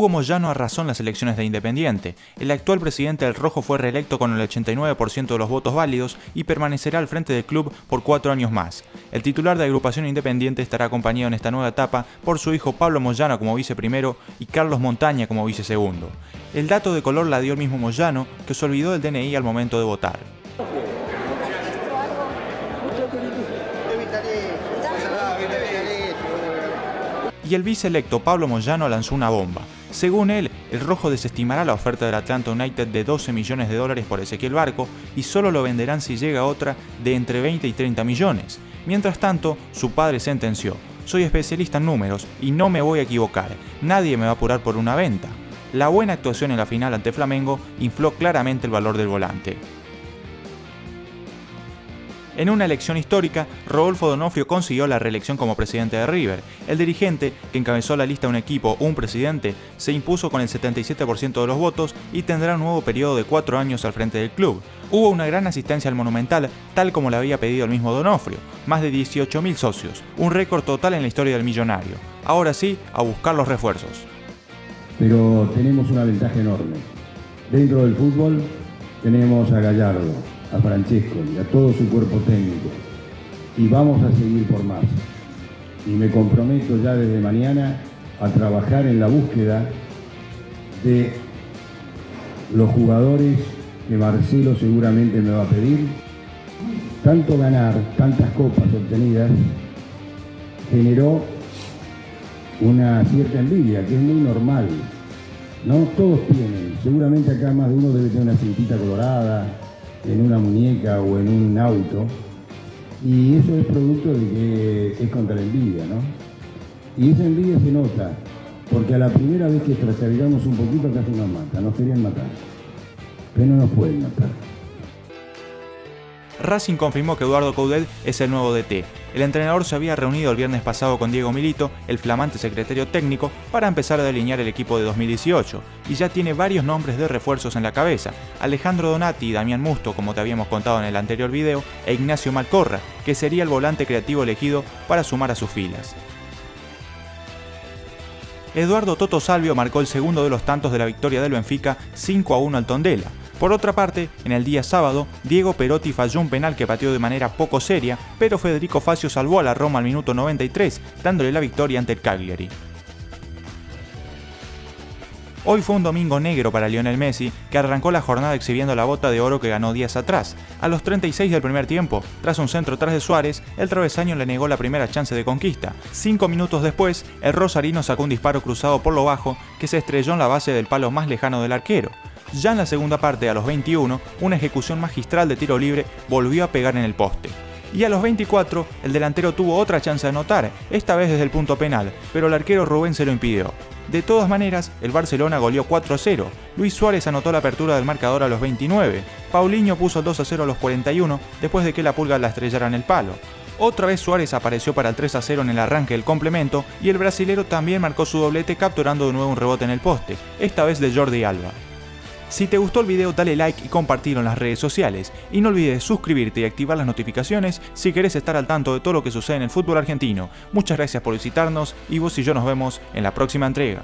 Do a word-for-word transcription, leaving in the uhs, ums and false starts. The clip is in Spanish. Hugo Moyano arrasó en las elecciones de Independiente. El actual presidente del Rojo fue reelecto con el ochenta y nueve por ciento de los votos válidos y permanecerá al frente del club por cuatro años más. El titular de Agrupación Independiente estará acompañado en esta nueva etapa por su hijo Pablo Moyano como vice primero y Carlos Montaña como vice segundo. El dato de color la dio el mismo Moyano, que se olvidó del D N I al momento de votar. Y el vice electo Pablo Moyano lanzó una bomba. Según él, el Rojo desestimará la oferta del Atlanta United de doce millones de dólares por Ezequiel Barco y solo lo venderán si llega otra de entre veinte y treinta millones. Mientras tanto, su padre sentenció: soy especialista en números y no me voy a equivocar, nadie me va a apurar por una venta. La buena actuación en la final ante Flamengo infló claramente el valor del volante. En una elección histórica, Rodolfo D'Onofrio consiguió la reelección como presidente de River. El dirigente, que encabezó la lista de un equipo o un presidente, se impuso con el setenta y siete por ciento de los votos y tendrá un nuevo periodo de cuatro años al frente del club. Hubo una gran asistencia al Monumental, tal como la había pedido el mismo D'Onofrio, más de dieciocho mil socios, un récord total en la historia del millonario. Ahora sí, a buscar los refuerzos. Pero tenemos una ventaja enorme. Dentro del fútbol tenemos a Gallardo, a Francesco y a todo su cuerpo técnico, y vamos a seguir por más, y me comprometo ya desde mañana a trabajar en la búsqueda de los jugadores que Marcelo seguramente me va a pedir. Tanto ganar, tantas copas obtenidas, generó una cierta envidia que es muy normal, no todos tienen, seguramente acá más de uno debe tener una cintita colorada en una muñeca o en un auto, y eso es producto de que es contra la envidia, ¿no? Y esa envidia se nota, porque a la primera vez que extraterminamos un poquito casi nos mata, nos querían matar, pero no nos pueden matar. Racing confirmó que Eduardo Coudet es el nuevo D T. El entrenador se había reunido el viernes pasado con Diego Milito, el flamante secretario técnico, para empezar a delinear el equipo de dos mil dieciocho, y ya tiene varios nombres de refuerzos en la cabeza: Alejandro Donati y Damián Musto, como te habíamos contado en el anterior video, e Ignacio Malcorra, que sería el volante creativo elegido para sumar a sus filas. Eduardo Toto Salvio marcó el segundo de los tantos de la victoria del Benfica cinco a uno al Tondela. Por otra parte, en el día sábado, Diego Perotti falló un penal que pateó de manera poco seria, pero Federico Fazio salvó a la Roma al minuto noventa y tres, dándole la victoria ante el Cagliari. Hoy fue un domingo negro para Lionel Messi, que arrancó la jornada exhibiendo la bota de oro que ganó días atrás. A los treinta y seis del primer tiempo, tras un centro atrás de Suárez, el travesaño le negó la primera chance de conquista. Cinco minutos después, el rosarino sacó un disparo cruzado por lo bajo que se estrelló en la base del palo más lejano del arquero. Ya en la segunda parte, a los veintiuno, una ejecución magistral de tiro libre volvió a pegar en el poste. Y a los veinticuatro, el delantero tuvo otra chance de anotar, esta vez desde el punto penal, pero el arquero Rubén se lo impidió. De todas maneras, el Barcelona goleó cuatro a cero, Luis Suárez anotó la apertura del marcador a los veintinueve, Paulinho puso dos a cero a los cuarenta y uno después de que la pulga la estrellara en el palo. Otra vez Suárez apareció para el tres a cero en el arranque del complemento y el brasilero también marcó su doblete, capturando de nuevo un rebote en el poste, esta vez de Jordi Alba. Si te gustó el video, dale like y compartilo en las redes sociales. Y no olvides suscribirte y activar las notificaciones si querés estar al tanto de todo lo que sucede en el fútbol argentino. Muchas gracias por visitarnos y vos y yo nos vemos en la próxima entrega.